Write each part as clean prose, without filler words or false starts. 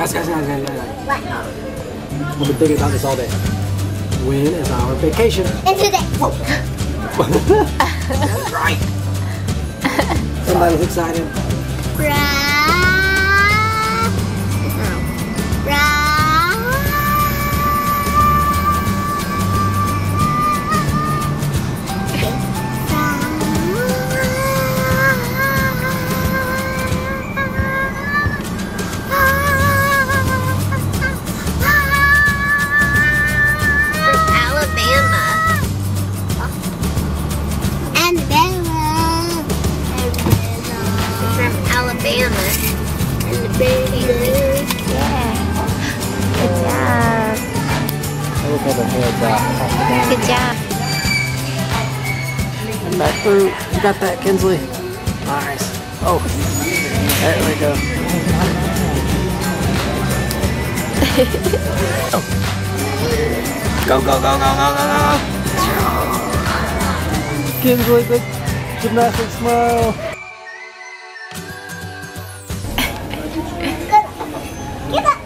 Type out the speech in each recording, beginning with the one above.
Guys. What? We've been thinking about this all day. When is our vacation? It's today. Whoa. That's right. Somebody's excited. Good job. And back through. You got that, Kinsley? Nice. Oh, there we go. Oh. Go. Kinsley, big gymnastic smile. Get up.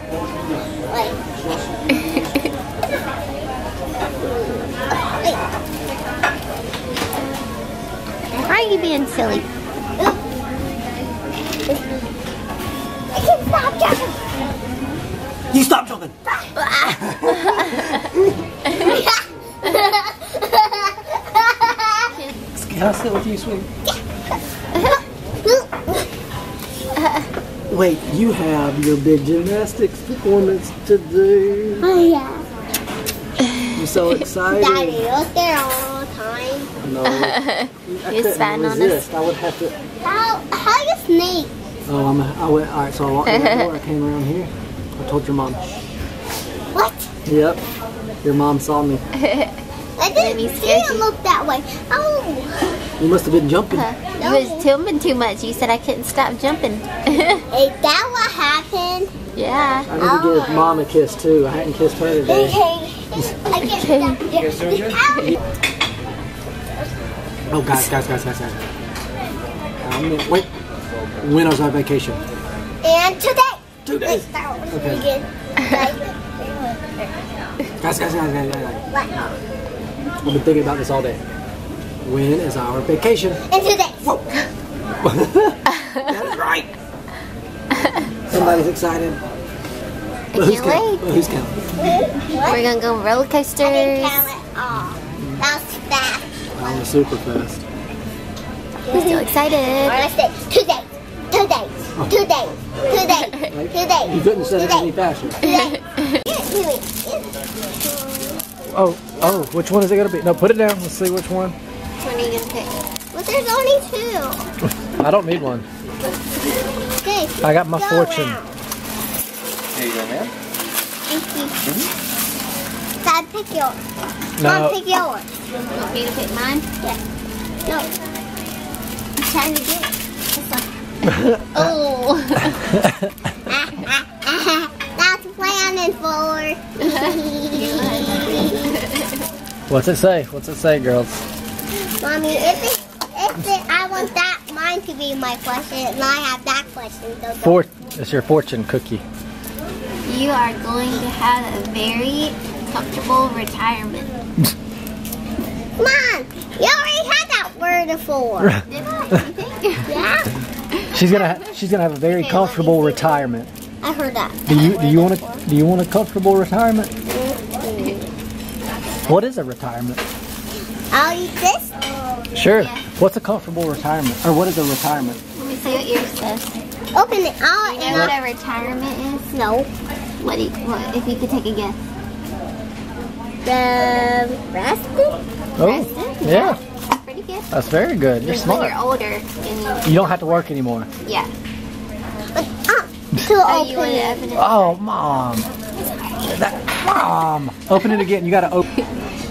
Why are you being silly? I can't stop jumping! You stop jumping! Can I sit with you, sweetie? Wait, you have your big gymnastics performance today. Oh, yeah. I'm so excited. Daddy, look there all the time. No. You stand on this. I would have to. How you sneak? Oh, I went. All right, so I walked around the door. I came around here. I told your mom. What? Yep. Your mom saw me. I didn't see you look that way. Oh. You must have been jumping. No. You was jumping too much. You said I couldn't stop jumping. Is that what happened? Yeah. I need to give mom a kiss too. I hadn't kissed her today. I can't stop jumping. Oh, guys. Wait. When is our vacation? And today. 2 days. Okay. Guys. What? We've been thinking about this all day. When is our vacation? And today. Whoa. That's right. Somebody's excited. Who's counting? We're going to go on roller coasters. I didn't count at all. That was fast. I'm super fast. I'm still excited. Today. You couldn't say it any faster. Oh, which one is it going to be? No, put it down. Let's see which one. Which one are you going to pick? Well, there's only two. I don't need one. Okay, I got my fortune. There you go, man. Thank you. Dad, pick yours. No. Mom, pick yours. You want me to pick mine? Yeah. No. I'm trying to get it. It's like, oh. That's planning for. What's it say? What's it say, girls? Mommy, I want that mine to be my question, and I have that question. So it's your fortune cookie. You are going to have a very comfortable retirement. Mom, you already had that word before. Did I? You think? Yeah. She's gonna have a very comfortable retirement. I heard that. Do you want a comfortable retirement? Mm-hmm. What is a retirement? I'll eat this. Sure. Yeah. What's a comfortable retirement? Or what is a retirement? Let me see what yours says. Open it. You know what a retirement is? No. What if you could take a guess? Rested. Oh, yeah. That's pretty good. That's very good. You're smart. When you're older. And you don't have to work anymore. Yeah. Oh, Mom. Mom. Open it again. You got to open.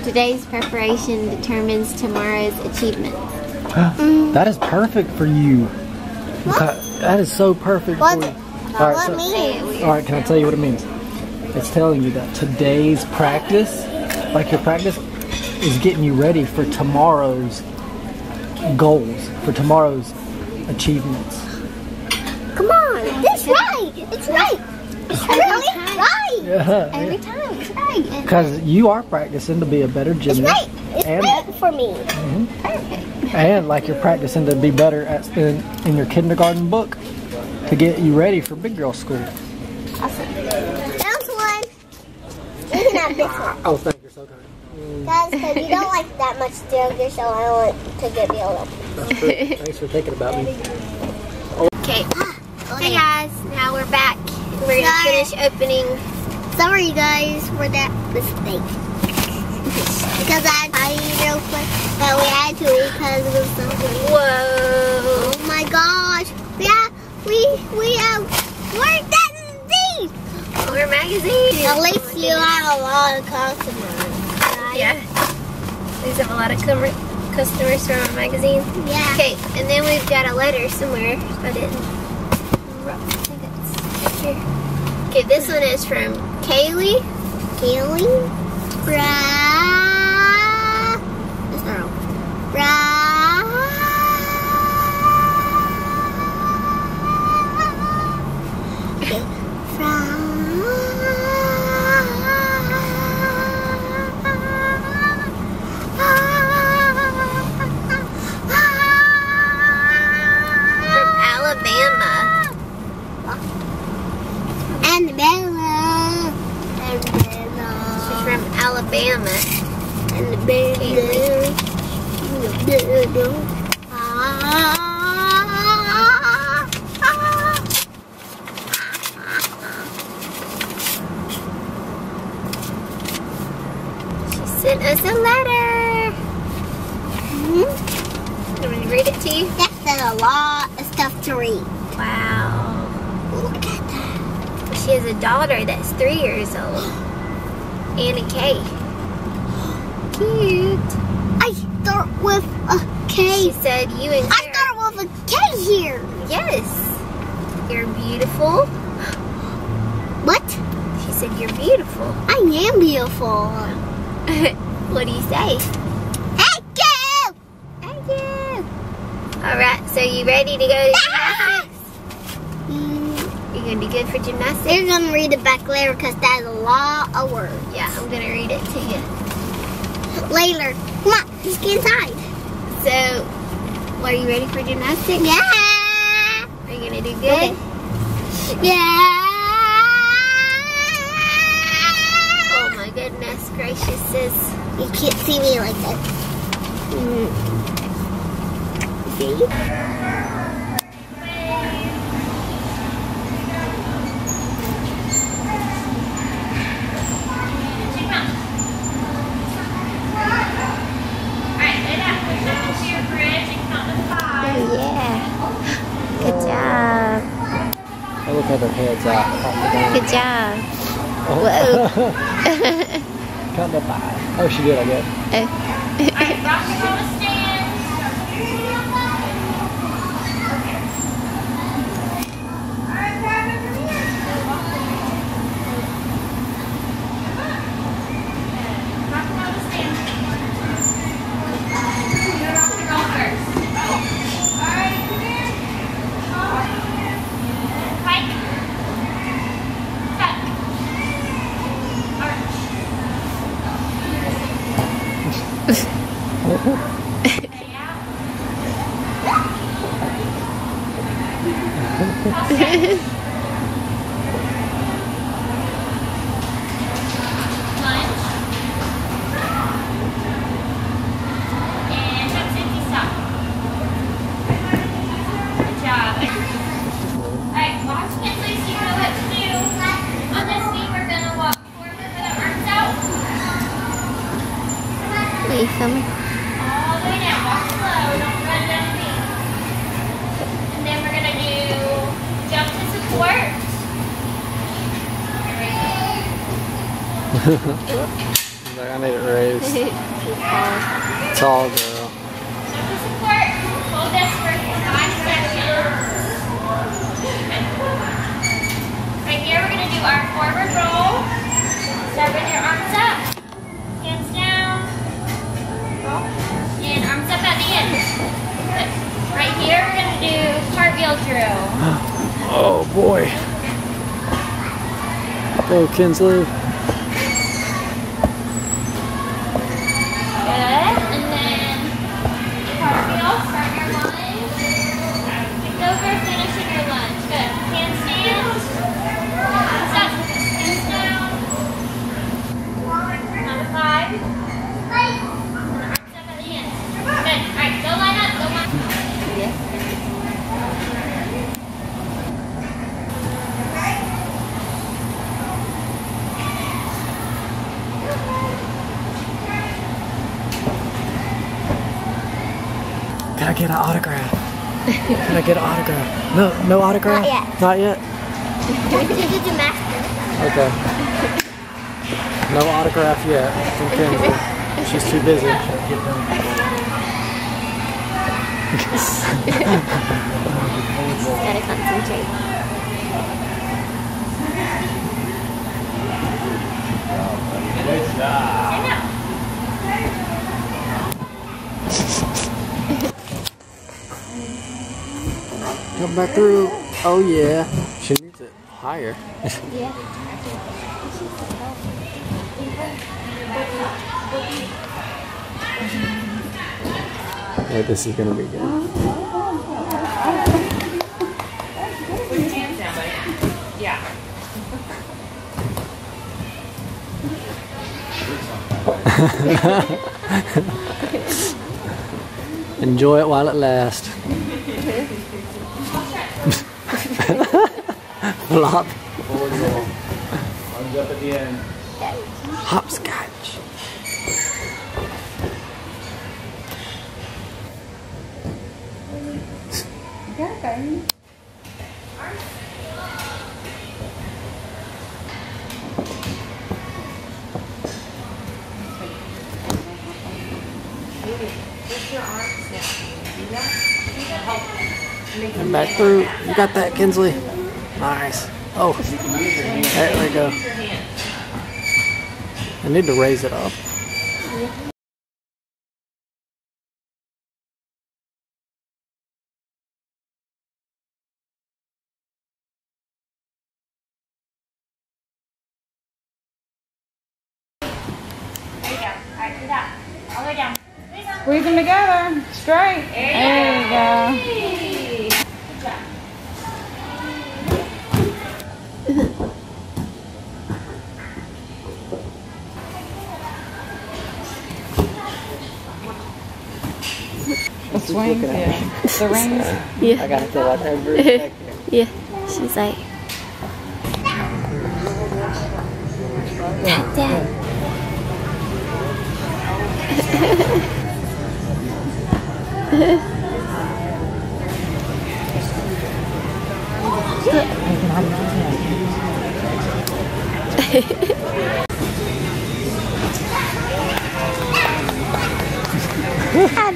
Today's preparation determines tomorrow's achievement. That is perfect for you. What? That is so perfect for you. All right, can I tell you what it means? It's telling you that today's practice, like your practice, is getting you ready for tomorrow's goals, for tomorrow's achievements. Come on, that's right. It's right. It's Every time it's right. Because you are practicing to be a better gymnast. It's right for me. Perfect. And like you're practicing to be better at in your kindergarten book to get you ready for big girl school. Awesome. That's one. You can have this one. Oh, thank you. So good. Guys, because you don't like that much sugar, so I want to give you a little. Thanks for thinking about me. Okay. Hey guys, now we're back. We're going to finish opening. Sorry guys for that mistake. Because I had to eat real quick, but we had to eat because it was so good. Whoa. Oh my gosh. Yeah, we have more magazines. More magazines. At least you have a lot of customers. Right? Yeah. We have a lot of customers from our magazine. Yeah. Okay, and then we've got a letter somewhere. I didn't. Okay, this one is from Kaylee. That's not wrong. She sent us a letter. You want me to read it to you? That's a lot of stuff to read. Wow. Look at that. She has a daughter that's 3 years old. Anna Kay. Cute. I start with a K. She said you and Sarah. I start with a K here. Yes. You're beautiful. What? She said you're beautiful. I am beautiful. What do you say? Thank you. Thank you. All right. So you ready to go to gymnastics? You're gonna be good for gymnastics. You're gonna read it back later because that's a lot of words. Yeah, I'm gonna read it to you. Later. Come on, let's get inside. So, are you ready for gymnastics? Yeah. Are you going to do good? Okay. Yeah. Oh my goodness gracious, sis. You can't see me like that. Good job. Oh. Whoa. Cut the pie. Oh, she did, I guess. Alright, rock and roll stand. Alright, grab it from here. Rock and roll stand. Do rock and roll first. Alright, come here. Fight. Like I need it raised. Tall girl. Right here we're going to do our forward roll. Start with your arms up. Hands down. Roll. And arms up at the end. Good. Right here we're going to do cartwheel drill. Oh boy. Go, Kinsley. Can I get an autograph? Can I get an autograph? No, no autograph? Not yet. Not yet? Okay. No autograph yet from Kendra. She's too busy. Gotta concentrate. Good job. Come back through. Oh yeah. She needs it higher. Yeah. Yeah, this is gonna be good. Put your hands down, buddy. Yeah. Enjoy it while it lasts. Flop. Arms up at the end. Hopscotch. Lift your arms now. Do that. Come back through. You got that, Kinsley. Nice. Oh, there we go. I need to raise it up. There you go. All right, do that. All the way down. Squeeze them together. Straight. There you go. Swing, yeah. The rings. Yeah. I gotta fill out every second. Yeah. She's like, Dad, Dad.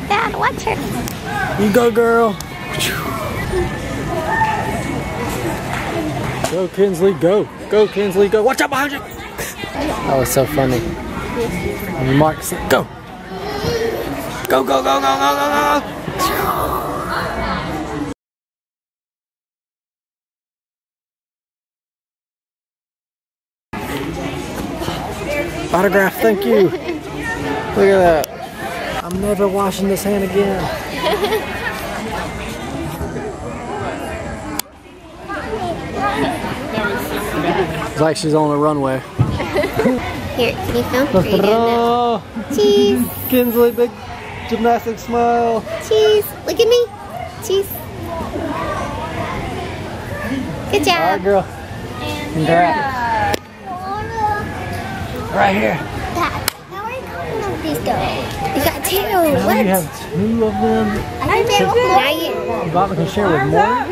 Dad, watch her. You go, girl. Go, Kinsley, go. Go, Kinsley, go. Watch out behind you. That was so funny. And Mark said, go. Go, go, go, go, go, go, go. Autograph, thank you. Look at that. I'm never washing this hand again. It's like she's on a runway. Here, can you film for you? Cheese! Kinsley, big gymnastic smile. Cheese! Look at me! Cheese! Good job! Alright, girl. Congrats. Right here. Dad, how are you calling on these girls? You got two. Now what? You have two of them. I think you. Bobby can share with more. Yeah,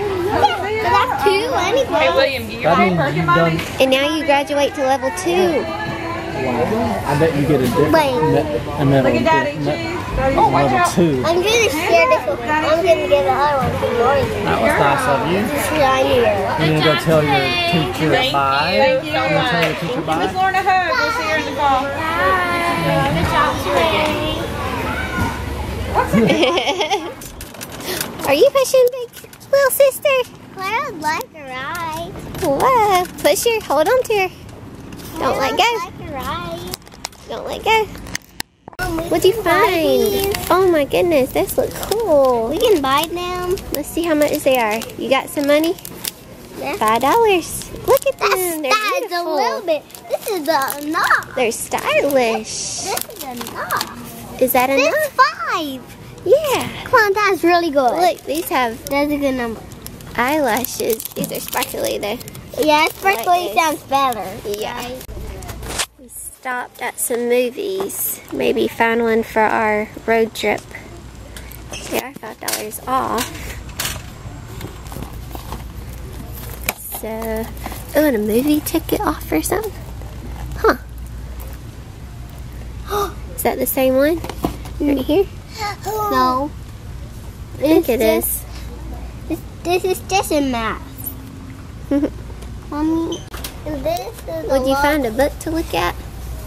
but that's two anyway. Hey William, do you have and now you graduate to level 2. Wow. I bet you get a different medal. Look at Daddy Cheese. Oh, watch out. I'm gonna share this one. I'm gonna give the other one to Lauren. That was nice of you. You're gonna go tell your teacher bye. Thank you. I'm gonna tell your teacher bye. Miss Lauren, a hug. We'll see her in the fall. Bye. Good job, Sherry. Are you pushing big little sister? Well, I'd like a ride. Whoa, push her, hold on to her. Don't let go. Don't let go. What'd you find? Oh my goodness, this looks cool. We can buy them. Let's see how much they are. You got some money? Yeah. $5. Look at them. They're beautiful. A little bit. This is enough. They're stylish. This is enough. Is that enough? That's 5. Yeah. Come on, that's really good. Look, these have. That's a good number. Eyelashes. These are sparkly though. Yeah, sparkly sounds better. Yeah. Right? We stopped at some movies. Maybe found one for our road trip. They are $5 off. So, oh, and a movie ticket off or something? Huh. Is that the same one? Right here? No. I think it is. This is just a math. Mommy, and this is would you find a book to look at?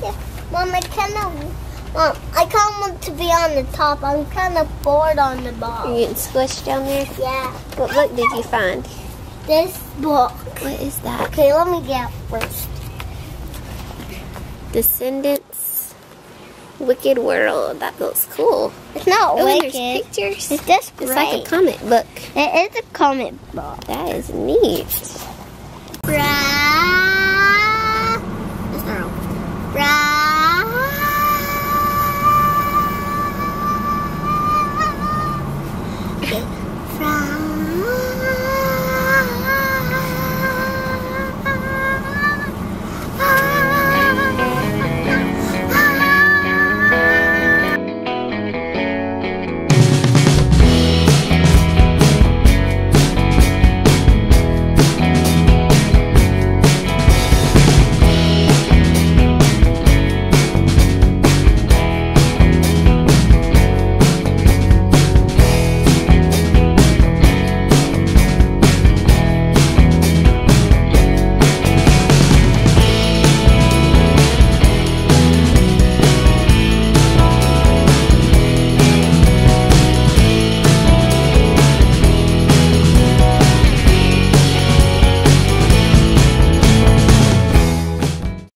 Yeah. Mom, I kind of want to be on the top. I'm kind of bored on the bottom. You getting squished down there? Yeah. What book did you find? This book. What is that? Okay, let me get first. Descendants, Wicked World. That looks cool. It's not wicked. There's pictures. It's just great. It's like a comic book. It is a comic book. That is neat. Right.